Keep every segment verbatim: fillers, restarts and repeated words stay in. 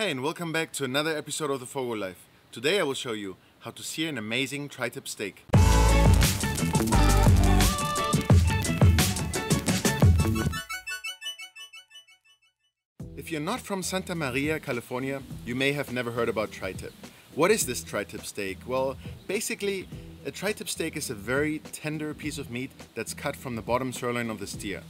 Hey, and welcome back to another episode of the FOGO Life. Today I will show you how to sear an amazing tri-tip steak. If you're not from Santa Maria, California, you may have never heard about tri-tip. What is this tri-tip steak? Well, basically, a tri-tip steak is a very tender piece of meat that's cut from the bottom sirloin of the steer.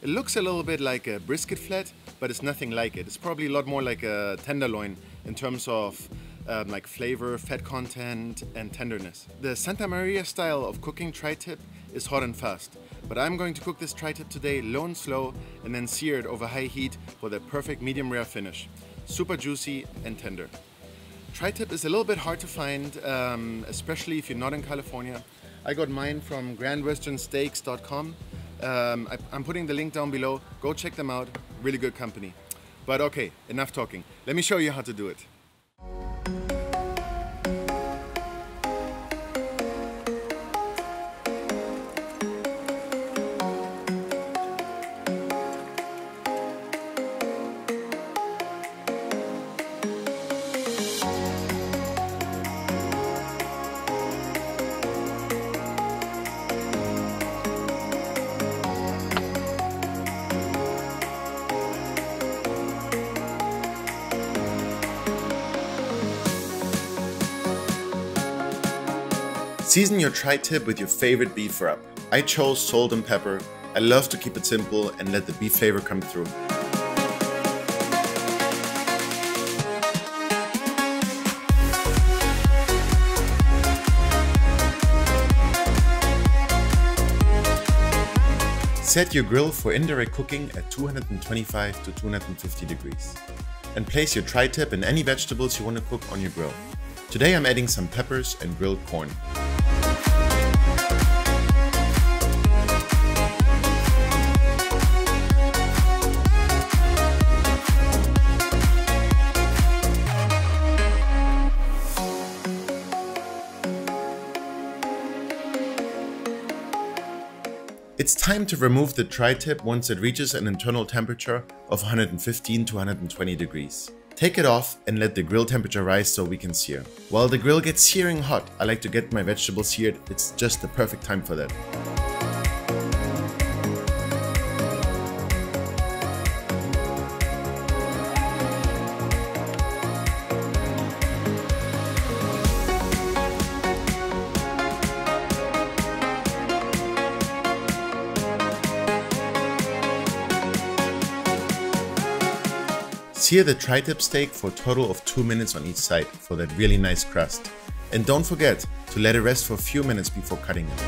It looks a little bit like a brisket flat, but it's nothing like it. It's probably a lot more like a tenderloin in terms of um, like flavor, fat content, and tenderness. The Santa Maria style of cooking tri-tip is hot and fast, but I'm going to cook this tri-tip today low and slow and then sear it over high heat for the perfect medium rare finish. Super juicy and tender. Tri-tip is a little bit hard to find, um, especially if you're not in California. I got mine from Grand Western Steaks dot com. Um, I, I'm putting the link down below. Go check them out, really good company. But okay, enough talking. Let me show you how to do it. Season your tri-tip with your favorite beef rub. I chose salt and pepper. I love to keep it simple and let the beef flavor come through. Set your grill for indirect cooking at two twenty-five to two fifty degrees. And place your tri-tip and any vegetables you want to cook on your grill. Today I'm adding some peppers and grilled corn. It's time to remove the tri-tip once it reaches an internal temperature of one fifteen to one twenty degrees. Take it off and let the grill temperature rise so we can sear. While the grill gets searing hot, I like to get my vegetables seared. It's just the perfect time for that. Sear the tri-tip steak for a total of two minutes on each side for that really nice crust. And don't forget to let it rest for a few minutes before cutting it.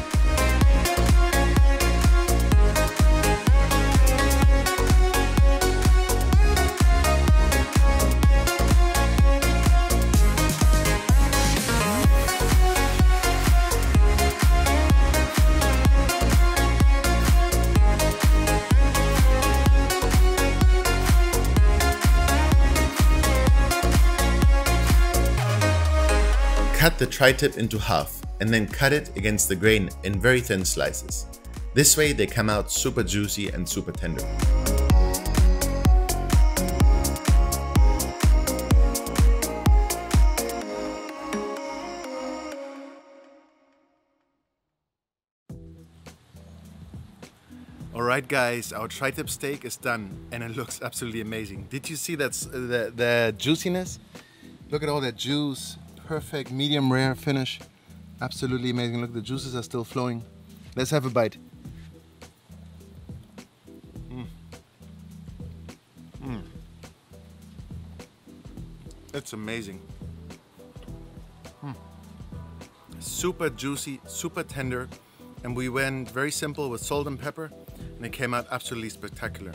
Cut the tri-tip into half and then cut it against the grain in very thin slices. This way they come out super juicy and super tender. Alright guys, our tri-tip steak is done and it looks absolutely amazing. Did you see that's the, the juiciness? Look at all that juice. Perfect medium rare finish. Absolutely amazing. Look, the juices are still flowing. Let's have a bite. Mm. Mm. It's amazing. Mm. Super juicy, super tender, and we went very simple with salt and pepper, and it came out absolutely spectacular.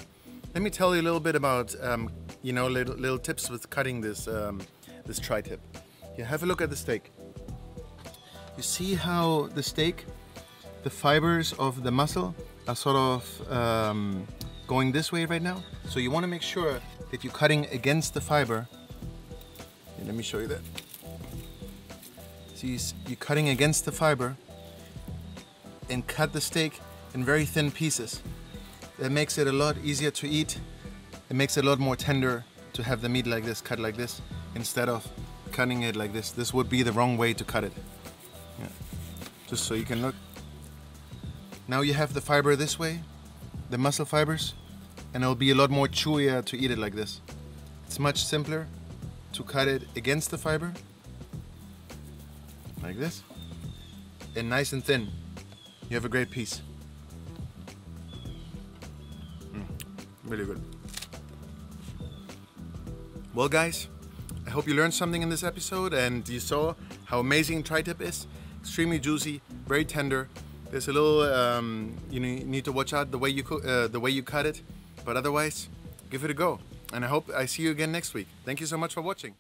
Let me tell you a little bit about, um, you know, little, little tips with cutting this um, this tri-tip. Here, have a look at the steak. You see how the steak, the fibers of the muscle are sort of um, going this way right now. So you want to make sure that you're cutting against the fiber. Here, let me show you that. See, you're cutting against the fiber and cut the steak in very thin pieces. That makes it a lot easier to eat. It makes it a lot more tender to have the meat like this, cut like this, instead of cutting it like this. This would be the wrong way to cut it. Yeah. Just so you can look. Now you have the fiber this way, the muscle fibers, and it'll be a lot more chewier to eat it like this. It's much simpler to cut it against the fiber, like this, and nice and thin. You have a great piece. Mm, really good. Well guys, I hope you learned something in this episode and you saw how amazing tri-tip is. Extremely juicy, very tender. There's a little, um, you need to watch out the way you cook, uh, the way you cut it, but otherwise, give it a go. And I hope I see you again next week. Thank you so much for watching.